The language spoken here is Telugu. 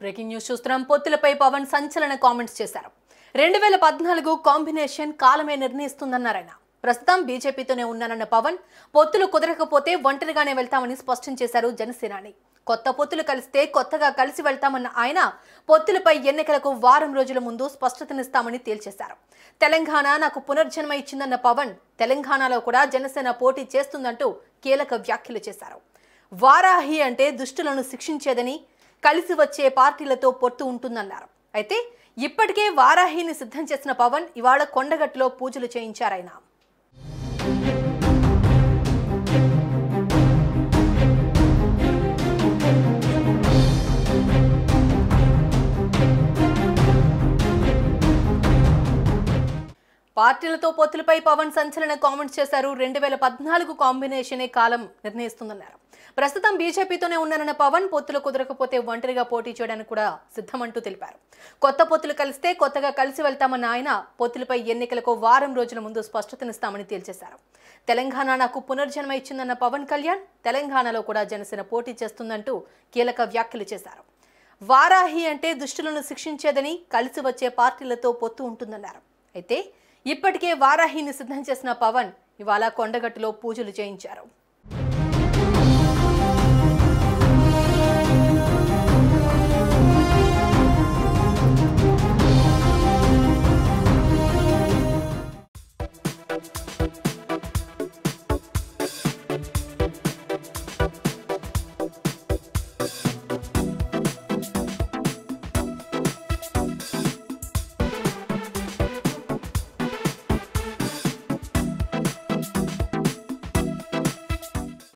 ब्रेकिंग न्यूज़ చూస్తున్నాం పొత్తులపై పవన్ సంచలన కామెంట్స్ చేశారు 2014 కాంబినేషన్ కాలమే నిర్ణయిస్తుందన్నారు ఆయన ప్రస్తుతం బీజేపీతోనే ఉన్నారన్న పవన్ పొత్తులు కుదరకపోతే ఒంటరిగానే వెళ్తామని స్పష్టం చేశారు జనసేనాని కొత్త పొత్తులు కలిస్తే కొత్తగా కలిసి వెళ్తామన్న ఆయన పొత్తులపై ఎన్నికలకు వారం రోజుల ముందు స్పష్టతనిస్తామని తేల్చేశారు తెలంగాణ నాకు పునర్జన్మ ఇచ్చిందన్న పవన్ తెలంగాణలో కూడా జనసేన పోటీ చేస్తుందంటూ కీలక వ్యాఖ్యలు చేశారు వారాహి అంటే దుష్టులను శిక్షించేదని కలిసి వచ్చే పార్టీలతో పొత్తు ఉంటుందన్నారు అయితే ఇప్పటికే వారాహిని సిద్ధం చేసిన పవన్ ఇవాళ కొండగట్టులో పూజలు చేయించారు ఆయన పార్టీలతో పొత్తులపై పవన్ సంచలన కామెంట్స్ చేశారు 2014 కాంబినేషనే కాలం నిర్ణయిస్తుందన్నారు ప్రస్తుతం బీజేపీతోనే ఉన్నారన్న పవన్ పొత్తులు కుదరకపోతే ఒంటరిగా పోటీ చేయడానికి కూడా సిద్ధమంటూ తెలిపారు కొత్త పొత్తులు కలిస్తే కొత్తగా కలిసి వెళ్తామన్న ఆయన పొత్తులపై ఎన్నికలకు వారం రోజుల ముందు స్పష్టతనిస్తామని తేల్చేశారు తెలంగాణ నాకు పునర్జన్మ ఇచ్చిందన్న పవన్ కళ్యాణ్ తెలంగాణలో కూడా జనసేన పోటీ చేస్తుందంటూ కీలక వ్యాఖ్యలు చేశారు వారాహి అంటే దుష్టులను శిక్షించేదని కలిసి వచ్చే పార్టీలతో పొత్తు ఉంటుందన్నారు అయితే ఇప్పటికే వారాహిని సిద్ధం చేసిన పవన్ ఇవాళ కొండగట్టులో పూజలు చేయించారు